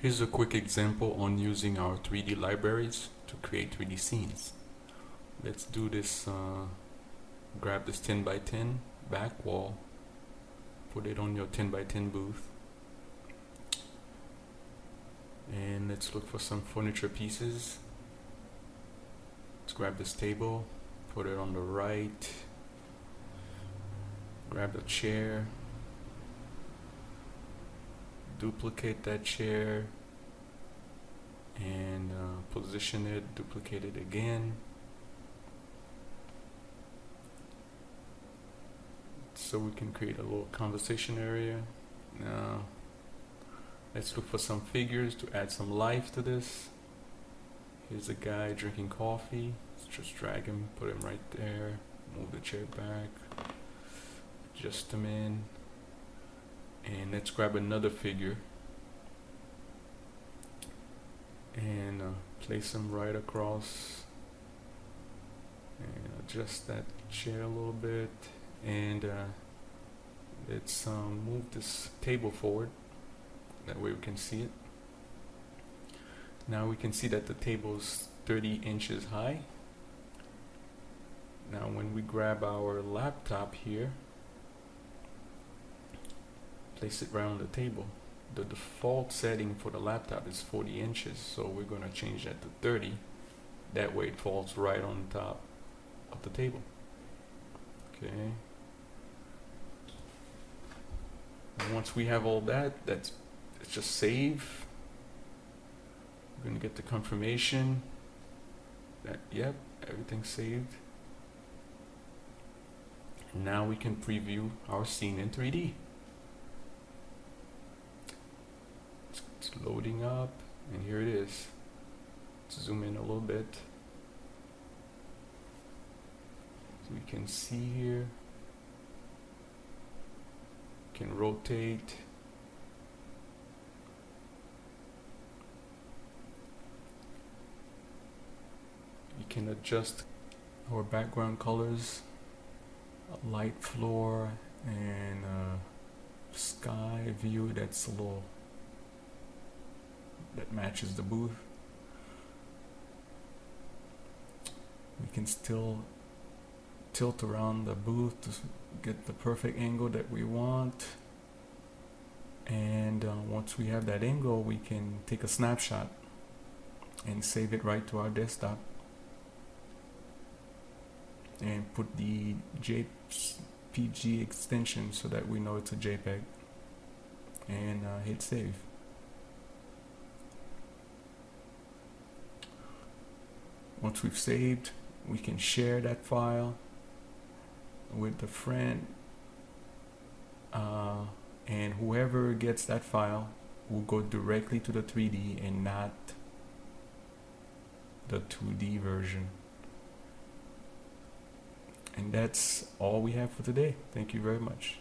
Here's a quick example on using our 3D libraries to create 3D scenes. Let's do this, grab this 10x10 back wall, put it on your 10x10 booth, and let's look for some furniture pieces. Let's grab this table, put it on the right, grab the chair, duplicate that chair and position it, duplicate it again. So we can create a little conversation area. Now let's look for some figures to add some life to this. Here's a guy drinking coffee. Let's just drag him, put him right there, move the chair back, adjust him in. And let's grab another figure and place him right across and adjust that chair a little bit, and let's move this table forward, that way we can see it. Now we can see that the table's 30 inches high. Now when we grab our laptop here, place it right on the table. The default setting for the laptop is 40 inches, so we're going to change that to 30. That way it falls right on top of the table. Okay. And once we have all that, let's just save. We're going to get the confirmation that, yep, everything's saved. And now we can preview our scene in 3D. Loading up, and here it is. Let's zoom in a little bit so we can see here. We can rotate, we can adjust our background colors, a light floor and sky view that's a little that matches the booth. We can still tilt around the booth to get the perfect angle that we want, and once we have that angle, we can take a snapshot and save it right to our desktop and put the JPG extension so that we know it's a JPEG, and hit save. Once we've saved, we can share that file with a friend, and whoever gets that file will go directly to the 3D and not the 2D version. And that's all we have for today. Thank you very much.